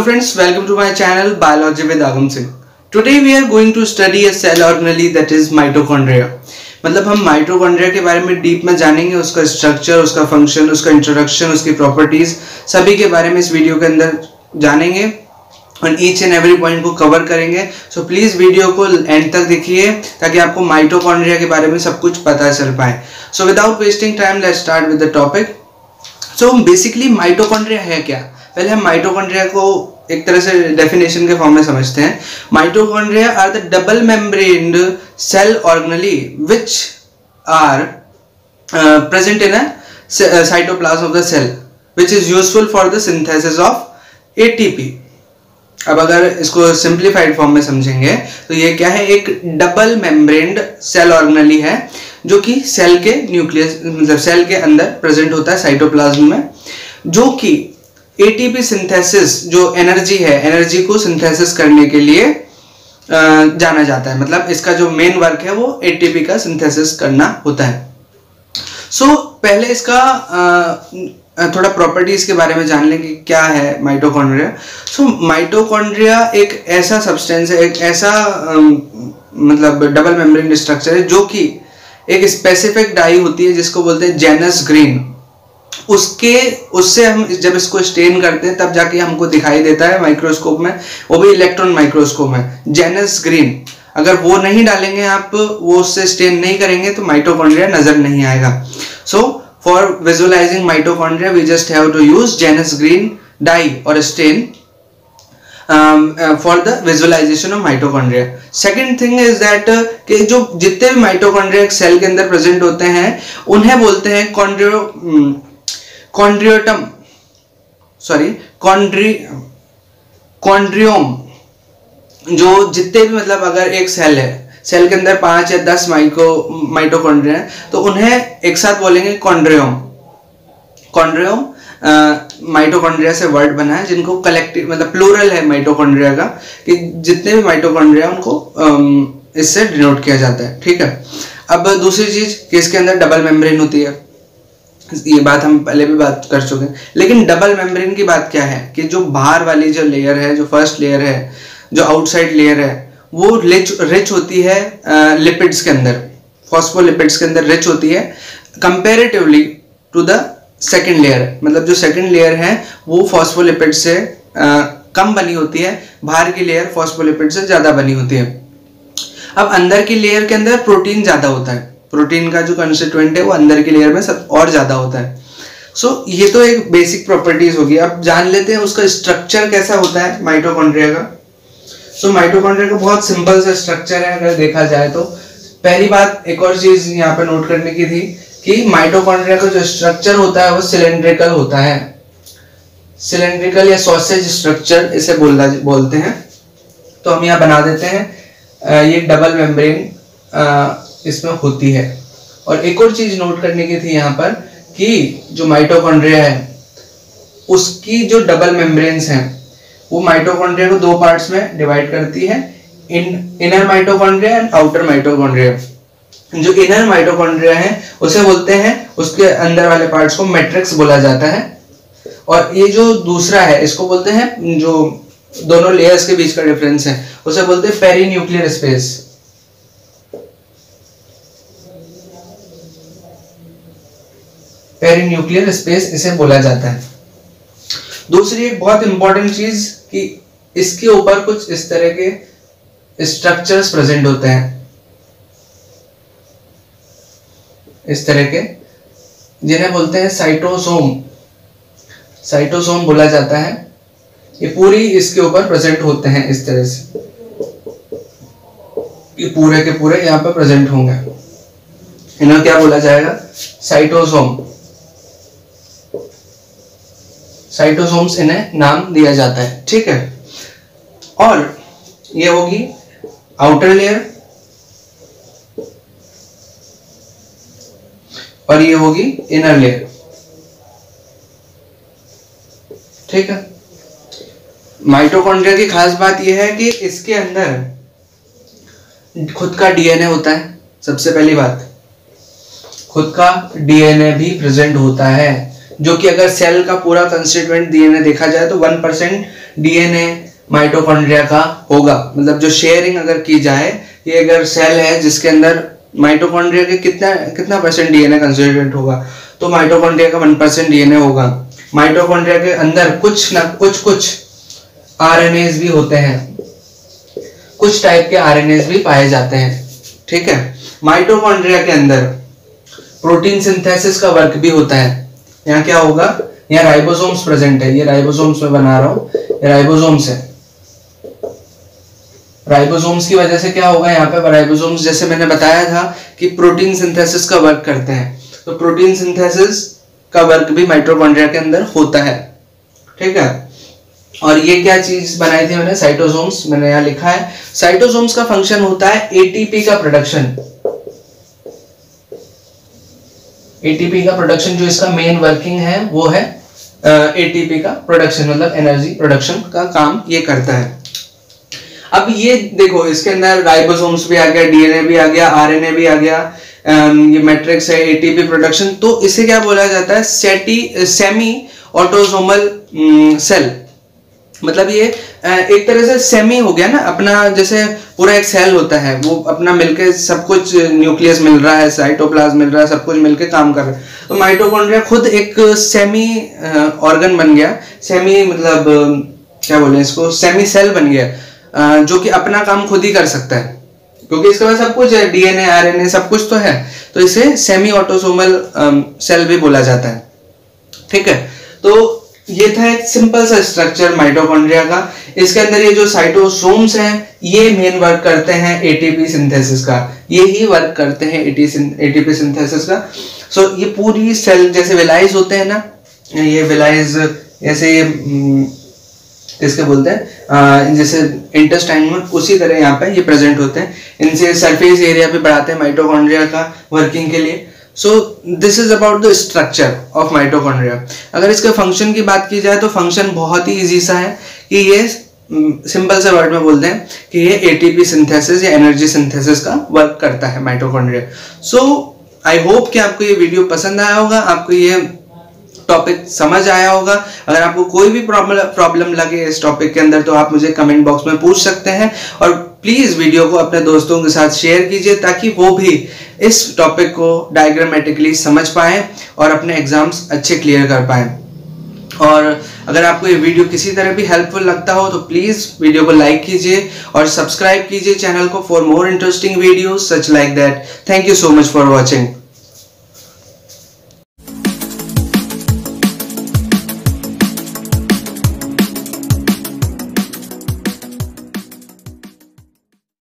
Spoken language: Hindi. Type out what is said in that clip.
Hello friends, welcome to my channel Biology with Agam Singh. Today we are going to study a cell organelle that is mitochondria. मतलब हम माइटोकॉन्ड्रिया के बारे में डीप में जानेंगे, उसका स्ट्रक्चर, उसका फंक्शन, उसका इंट्रोडक्शन, उसकी प्रॉपर्टीज सभी के बारे में इस वीडियो के अंदर जानेंगे और ईच एंड एवरी पॉइंट को कवर करेंगे. सो प्लीज़ वीडियो को एंड तक देखिए ताकि आपको माइटोकॉन्ड्रिया के बारे में सब कुछ पता चल पाए. So without wasting time let's start with the topic. So basically mitochondria है क्या? पहले हम माइटोकॉन्ड्रिया को एक तरह से डेफिनेशन के फॉर्म में समझते हैं. Mitochondria are the double membraned cell organelle which are present in a cytoplasm of the cell which is useful for the synthesis of ATP. अब अगर इसको सिंप्लीफाइड फॉर्म में समझेंगे तो ये क्या है, एक डबल मेम्ब्रेन्ड सेल ऑर्गेनेली है जो कि सेल के न्यूक्लियस मतलब सेल के अंदर प्रेजेंट होता है साइटोप्लाज्म में, जो कि एटीपी सिंथेसिस जो एनर्जी है, एनर्जी को सिंथेसिस करने के लिए जाना जाता है. मतलब इसका जो मेन वर्क है वो एटीपी का सिंथेसिस करना होता है. सो पहले इसका थोड़ा प्रॉपर्टीज के बारे में जान लेंगे क्या है माइटोकॉन्ड्रिया. सो माइटोकॉन्ड्रिया एक ऐसा सब्सटेंस है, एक ऐसा मतलब डबल मेम्ब्रेन स्ट्रक्चर है जो कि एक स्पेसिफिक डाई होती है जिसको बोलते हैं जेनस ग्रीन. उससे हम जब इसको स्टेन करते हैं तब जाके हमको दिखाई देता है माइक्रोस्कोप में, वो भी इलेक्ट्रॉन माइक्रोस्कोप में, जेनस ग्रीन. अगर वो नहीं डालेंगे आप, वो उससे स्टेन नहीं करेंगे तो माइटोकॉन्ड्रिया नजर नहीं आएगा. So for visualizing mitochondria we just have to use Janus green dye और stain for the visualization of mitochondria. Second thing is that कि जो जितने भी माइटोकॉन्ड्रिया सेल के अंदर प्रेजेंट होते हैं उन्हें बोलते हैं कॉन्ड्रियोम. जो जितने भी मतलब अगर एक सेल है, सेल के अंदर 5 या 10 माइटोकॉन्ड्रिया हैं तो उन्हें एक साथ बोलेंगे कॉन्ड्रियोम. कॉन्ड्रियोम माइटोकॉन्ड्रिया से वर्ड बना है, जिनको कलेक्टिव मतलब प्लूरल है माइटोकॉन्ड्रिया का, कि जितने भी माइटोकॉन्ड्रिया उनको इससे डिनोट किया जाता है. ठीक है. अब दूसरी चीज कि इसके अंदर डबल मेम्ब्रेन होती है, ये बात हम पहले भी बात कर चुके हैं. लेकिन डबल मेम्ब्रेन की बात क्या है कि जो बाहर वाली जो लेयर है, जो फर्स्ट लेयर है, जो आउटसाइड लेयर है, वो रिच होती है लिपिड्स के अंदर, फॉस्फोलिपिड्स के अंदर रिच होती है comparatively to the second layer. मतलब जो सेकंड लेयर है वो फॉस्फोलिपिड से कम बनी होती है, बाहर की लेयर फॉस्फोलिपिड से ज़्यादा बनी होती है. अब अंदर की लेयर के अंदर प्रोटीन ज़्यादा होता है, प्रोटीन का जो कंस्टिट्यूएंट है वो अंदर की लेयर में सब और ज़्यादा होता है. सो ये तो एक बेसिक प्रॉपर्टीज होगी. अब जान लेते हैं उसका स्ट्रक्चर कैसा होता है माइटोकॉन्ड्रिया का. सो माइटोकॉन्ड्रिया का बहुत सिंपल सा स्ट्रक्चर है अगर देखा जाए तो. पहली बात एक और चीज़ यहाँ पे नोट करने की थी कि माइटोकॉन्ड्रिया का जो स्ट्रक्चर होता है वो सिलेंड्रिकल होता है. सिलेंड्रिकल या सॉसेज स्ट्रक्चर इसे बोलते हैं. तो हम यहाँ बना देते हैं, ये डबल मेम्ब्रेन इसमें होती है. और एक और चीज नोट करने की थी यहाँ पर कि जो माइटोकॉन्ड्रिया है उसकी जो डबल मेम्ब्रेन्स हैं वो माइटोकॉन्ड्रिया को दो पार्ट्स में डिवाइड करती है, inner mitochondria and outer mitochondria. जो इनर माइटोकॉन्ड्रिया है उसे बोलते हैं, उसके अंदर वाले पार्ट्स को मैट्रिक्स बोला जाता है, और ये जो दूसरा है इसको बोलते हैं, जो दोनों लेयर्स के बीच का डिफरेंस है उसे बोलते हैं पेरीन्यूक्लियर स्पेस. पेरीन्यूक्लियर स्पेस इसे बोला जाता है. दूसरी एक बहुत इंपॉर्टेंट चीज कि इसके ऊपर कुछ इस तरह के स्ट्रक्चर्स प्रेजेंट होते हैं, इस तरह के, जिन्हें बोलते हैं साइटोसोम. साइटोसोम बोला जाता है. ये पूरी इसके ऊपर प्रेजेंट होते हैं इस तरह से, ये पूरे के पूरे यहाँ पर प्रेजेंट होंगे. इन्हें क्या बोला जाएगा, साइटोसोम. साइटोसोम्स इन्हें नाम दिया जाता है. ठीक है. और ये होगी आउटर लेयर और ये होगी इनर लेयर. ठीक है. माइटोकॉन्ड्रिया की खास बात यह है कि इसके अंदर खुद का डीएनए होता है. सबसे पहली बात, खुद का डीएनए भी प्रेजेंट होता है, जो कि अगर सेल का पूरा कंस्टिट्यूएंट डीएनए देखा जाए तो 1% डीएनए माइटोकॉन्ड्रिया का होगा। मतलब जो शेयरिंग अगर की जाए, ये अगर सेल है जिसके अंदर माइटोकॉन्ड्रिया के कितना परसेंट डीएनए कंस्टिट्यूएंट होगा, तो माइटोकॉन्ड्रिया का 1% डीएनए होगा। माइटोकॉन्ड्रिया के अंदर कुछ ना कुछ आरएनएस भी होते हैं, कुछ टाइप के आरएनएस भी पाए जाते हैं। ठीक है, माइटोकॉन्ड्रिया के अंदर प्रोटीन सिंथेसिस का वर्क भी होता है। यहाँ क्या होगा, यहाँ राइबोसोम्स प्रेजेंट है, ये राइबोसोम्स में बना रहा हूँ, राइबोसोम्स है। राइबोसोम्स की वजह से क्या होगा, यहाँ पे राइबोसोम्स जैसे मैंने बताया था कि प्रोटीन सिंथेसिस का वर्क करते हैं, तो प्रोटीन सिंथेसिस का वर्क भी माइटोकॉन्ड्रिया के अंदर होता है। ठीक है, और ये क्या चीज बनाई थी मैंने, साइटोसोम्स, मैंने यहाँ लिखा है। साइटोसोम्स का फंक्शन होता है एटीपी का प्रोडक्शन। एटीपी का प्रोडक्शन जो इसका मेन वर्किंग है वो है एटीपी का प्रोडक्शन, मतलब एनर्जी प्रोडक्शन का काम ये करता है। अब ये देखो, इसके अंदर राइबोसोम्स भी आ गया, डीएनए भी आ गया, आरएनए भी आ गया, ये मैट्रिक्स है, एटीपी प्रोडक्शन। तो इसे क्या बोला जाता है, सेमी ऑटोसोमल सेल। मतलब ये एक तरह से सेमी हो गया ना, अपना जैसे पूरा एक सेल होता है वो अपना मिलके सब कुछ, न्यूक्लियस मिल रहा है, साइटोप्लाज्म मिल रहा है, सब कुछ मिलके काम कर रहा है। तो माइटोकॉन्ड्रिया खुद एक सेमी ऑर्गन बन गया, सेमी मतलब क्या बोले इसको, सेमी सेल बन गया, जो कि अपना काम खुद ही कर सकता है, क्योंकि इसके पास सब कुछ है, डीएनए आरएनए सब कुछ तो है। तो इसे सेमी ऑटोसोमल सेल भी बोला जाता है। ठीक है, तो ये था एक सिंपल सा स्ट्रक्चर माइटोकॉन्ड्रिया का। इसके अंदर ये जो साइटोसोम्स हैं, ये मेन वर्क करते हैं एटीपी सिंथेसिस का, ये ही वर्क करते हैं एटीपी सिंथेसिस का। सो ये पूरी सेल जैसे विलाइज होते हैं ना, ये विलाइज जैसे ये इसके बोलते हैं, जैसे इंटेस्टाइन में, उसी तरह यहाँ पे ये प्रेजेंट होते हैं। इनसे सरफेस एरिया भी बढ़ाते हैं माइटोकॉन्ड्रिया का वर्किंग के लिए। So this is about the structure of mitochondria. अगर इसके फंक्शन की बात की जाए तो फंक्शन बहुत ही इजी सा है कि ये सिंपल से वर्ड में बोलते हैं कि ये एटीपी सिंथेसिस या एनर्जी सिंथेसिस का वर्क करता है माइटोकॉन्ड्रिया। सो आई होप कि आपको ये वीडियो पसंद आया होगा, आपको ये टॉपिक समझ आया होगा। अगर आपको कोई भी प्रॉब्लम लगे इस टॉपिक के अंदर तो आप मुझे कमेंट बॉक्स में पूछ सकते हैं, और प्लीज़ वीडियो को अपने दोस्तों के साथ शेयर कीजिए ताकि वो भी इस टॉपिक को डायग्रामेटिकली समझ पाएँ और अपने एग्जाम्स अच्छे क्लियर कर पाएँ। और अगर आपको ये वीडियो किसी तरह भी हेल्पफुल लगता हो तो प्लीज़ वीडियो को लाइक कीजिए और सब्सक्राइब कीजिए चैनल को for more interesting videos such like that. Thank you so much for watching.